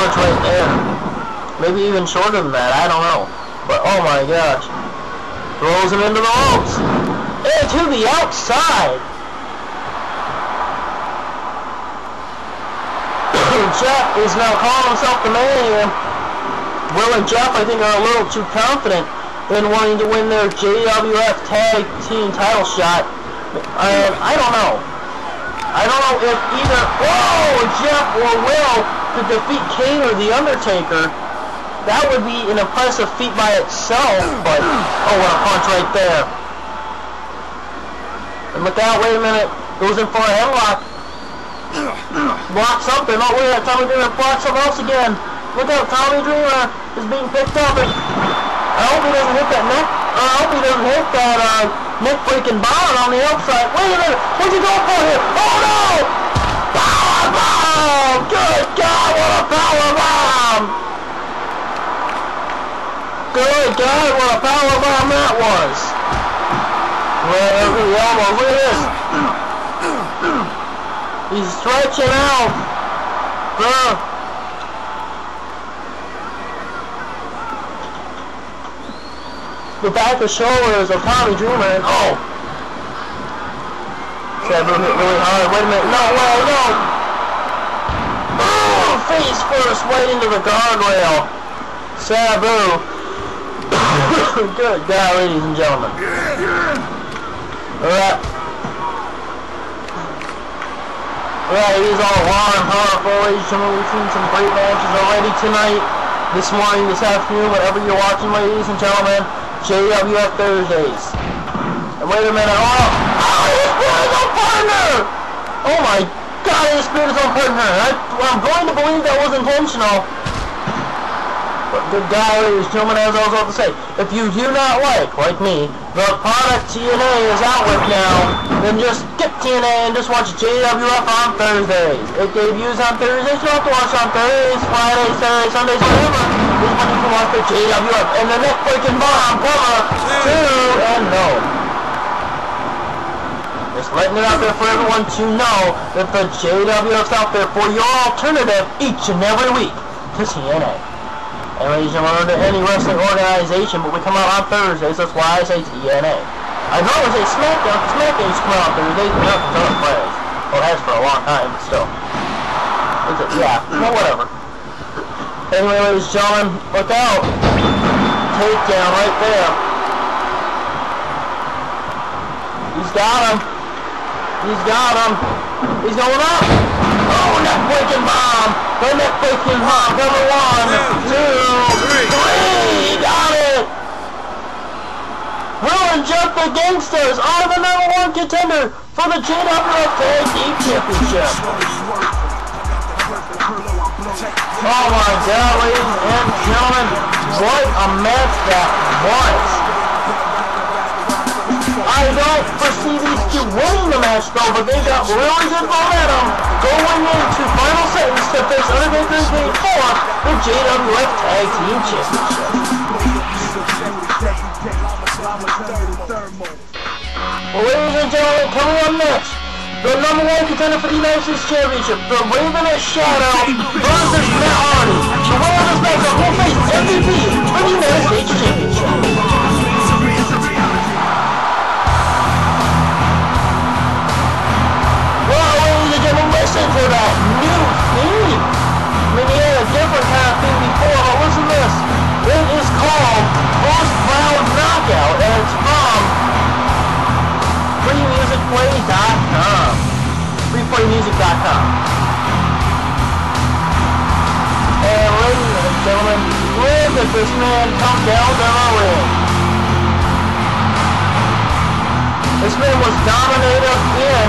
yards right there. Maybe even shorter than that, I don't know. But oh my gosh. Throws him into the ropes. And to the outside. Jeff is now calling himself the man here. Will and Jeff, I think, are a little too confident in wanting to win their JWF Tag Team title shot. I don't know. I don't know if either Jeff or Will could defeat Kane or The Undertaker. That would be an impressive feat by itself, but oh, what a punch right there. And look out, wait a minute. Goes in for a headlock. Block something. Oh, wait, Tommy Dreamer blocks something else again. Look out, Tommy Dreamer is being picked up. And I hope he doesn't hit that neck. I hope he doesn't hit that neck breaking bond on the outside. Wait a minute. What's he going for here? Oh, no! Power bomb! Good God, what a power bomb! Good God, what a power bomb that was! Well, look at this. He's stretching out. The back and shoulders of Tommy Dreamer. Oh! Sabu hit really hard. Wait a minute. No, well, no! Oh, face first right into the guardrail. Sabu. Good God, ladies and gentlemen. Alright. Well, he's all raw and powerful. We've seen some great matches already tonight, this morning, this afternoon, whatever you're watching, ladies and gentlemen. JWF Thursdays. And wait a minute. Oh, he speared his own partner! Oh my God, he speared his own partner. I'm going to believe that was intentional. But good God, ladies and gentlemen, as I was about to say, if you do not like me, the product TNA is out with now, then just skip TNA and just watch JWF on Thursdays. It debuts on Thursdays, you have to watch on Thursdays, Fridays, Saturdays, Sundays, whatever. This one you can watch the JWF and the neck breaking bomb cover 2 and 0. Just letting it out there for everyone to know that the JWF's out there for your alternative each and every week to TNA. And ladies and gentlemen, under any wrestling organization, but we come out on Thursdays, that's why I say TNA. I know it was a SmackDown, because SmackDown's come out there, they don't have to players. Well, that's for a long time, but still. Yeah, well, whatever. Anyway, ladies and gentlemen, look out. Takedown right there. He's got him. He's got him. He's going up. Oh, neck breaking bomb. The neck breaking bomb. Number 1, 2, 3. He got it. Will and Jeff, the Gangstas, are the #1 contender for the JWF Tag Team Championship. Oh my God, ladies and gentlemen, what a match that was! I don't foresee these two winning the match though, but they got really good momentum going into final seconds to face Undertaker for the JWF Tag Team Championship. Well, ladies and gentlemen, coming up next, the #1 contender for the United States Championship, the Ravenous Shadow versus Matt Hardy. The winner of this matchup will face MVP for the United States Championship. Well, ladies and gentlemen, listen to that new theme. We had a different kind of theme before, but listen to this. It is called First Round Knockout, and it's from freemusicplay.com. freeplaymusic.com. And ladies and gentlemen, look at this man come down the ring. This man was dominated in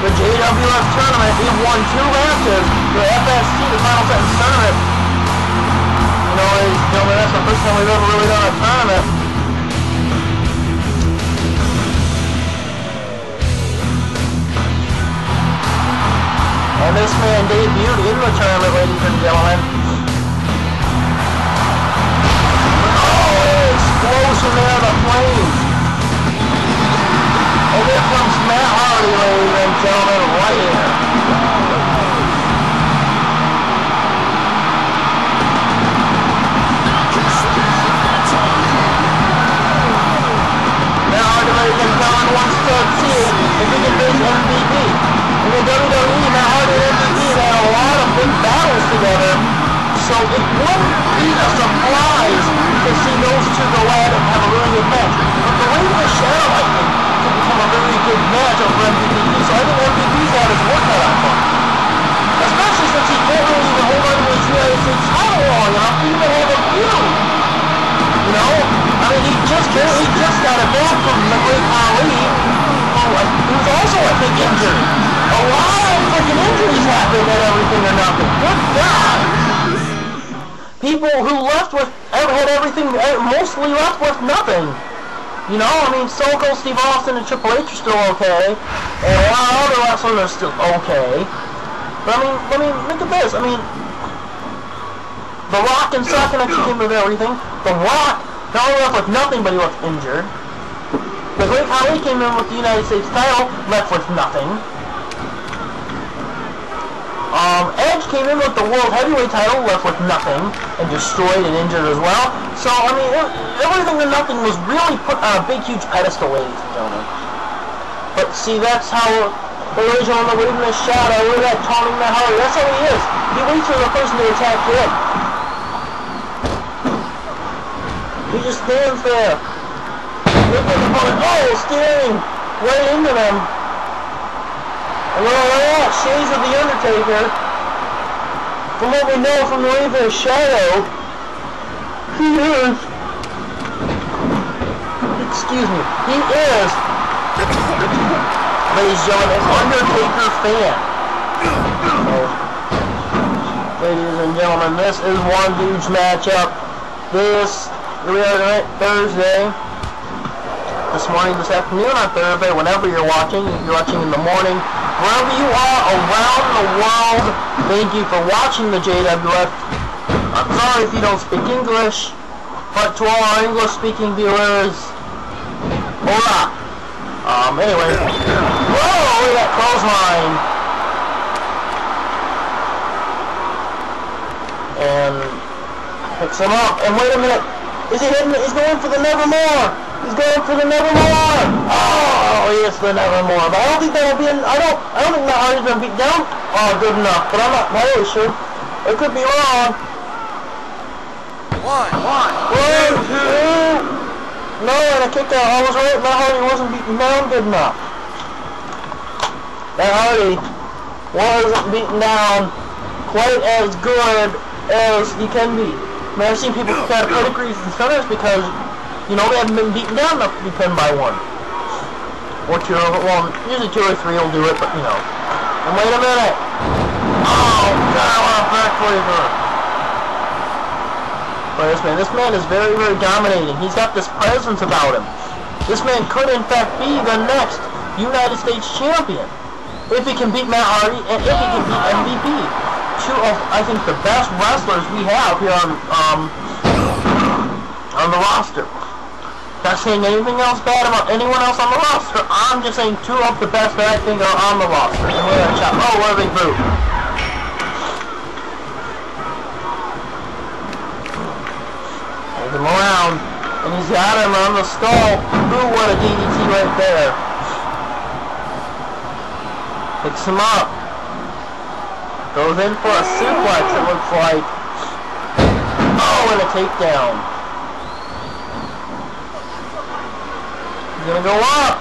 the JWF tournament. He won 2 matches, the FSC, the Final Sentence tournament. You know, ladies and gentlemen, that's the first time we've ever really done a tournament. And this man debuted in the tournament, ladies and gentlemen. Oh, an explosion there in the flames. And here comes Matt Hardy, ladies and gentlemen, right here. together. So it wouldn't be a surprise to see those two go at it and have a really good match. But the Ravenous Shadow, I think, could become a very good match over MVP. So I think MVP's had his workout on him. Especially since he can't really even hold on to his United States title long enough to even have a feud. You know? I mean, he just got a back from the Great Khali, who's also, I think, injured. A lot of freaking injuries happened at Everything or Nothing. Good God! People who left with, had everything, mostly left with nothing. You know, I mean, Sokol, Steve Austin, and Triple H are still okay. And a lot of other wrestlers are still okay. But I mean, look at this. I mean, The Rock and Sokol came with everything. The Rock not only left with nothing, but he left injured. The Great Khali came in with the United States title, left with nothing. Edge came in with the World Heavyweight title, left with nothing, and destroyed and injured as well. So, I mean, everything and nothing was really put on a big, huge pedestal, ladies and gentlemen. But see, that's how the original and the Ravenous Shadow, look at Tommy Mahalo, that's how he is. He waits for the person to attack him. He just stands there. Look at the opponent, oh, staring right into them. And look at that, shades of the Undertaker. From what we know from the Ravenous Shadow, he is, ladies and gentlemen, an Undertaker fan. So, ladies and gentlemen, this is one huge matchup. This, we are tonight, Thursday. This morning, this afternoon, on Thursday, whenever you're watching, if you're watching in the morning, wherever you are around the world, thank you for watching the JWF. I'm sorry if you don't speak English, but to all our English-speaking viewers, hola. Anyway, whoa, look at that clothesline. And picks him up, and wait a minute, is he hitting it? He's going for the Nevermore. He's going for the Nevermore! Oh, yes, the Nevermore. But I don't think that'll be, I don't think Matt Hardy's been beat down. Oh, good enough. But I'm not really sure. It could be wrong. One, two. No, and a kick out. I was right. Matt Hardy wasn't beaten down good enough. Matt Hardy wasn't beaten down quite as good as he can be. I mean, I've seen people who've got pedigrees and centers because, you know, they haven't been beaten down enough to be pinned by one. Or two, well, usually two or three will do it, but, you know. And wait a minute. Oh, God, what a back flavor. Boy, this man is very, very dominating. He's got this presence about him. This man could, in fact, be the next United States champion. If he can beat Matt Hardy, and if he can beat MVP. Two of, I think, the best wrestlers we have here on the roster. Not saying anything else bad about anyone else on the roster. I'm just saying two of the best that I think are on the roster. And we're gonna chop. Oh, what a big boot. Move him around. And he's got him on the skull. Ooh, what a DDT right there. Picks him up. Goes in for a suplex, it looks like. Oh, and a takedown. Gonna go up.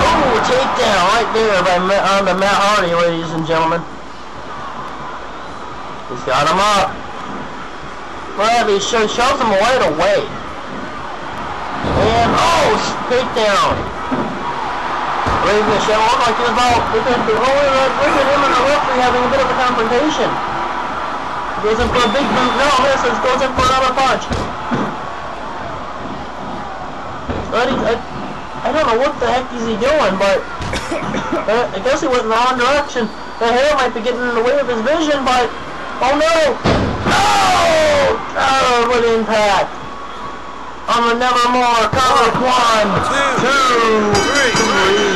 Oh, takedown right there by Matt Hardy, ladies and gentlemen. He's got him up. Well, he shoves him right away. And oh, takedown. Ravenous Shadow looked like he was about. Look at him and the referee having a bit of a confrontation. Goes in for a big boot. No, misses. Goes in for another punch. I don't know what the heck is he doing, but I guess he went in the wrong direction. The hair might be getting in the way of his vision, but oh no! Oh, what impact! On the Nevermore cover. 1, 2, 3.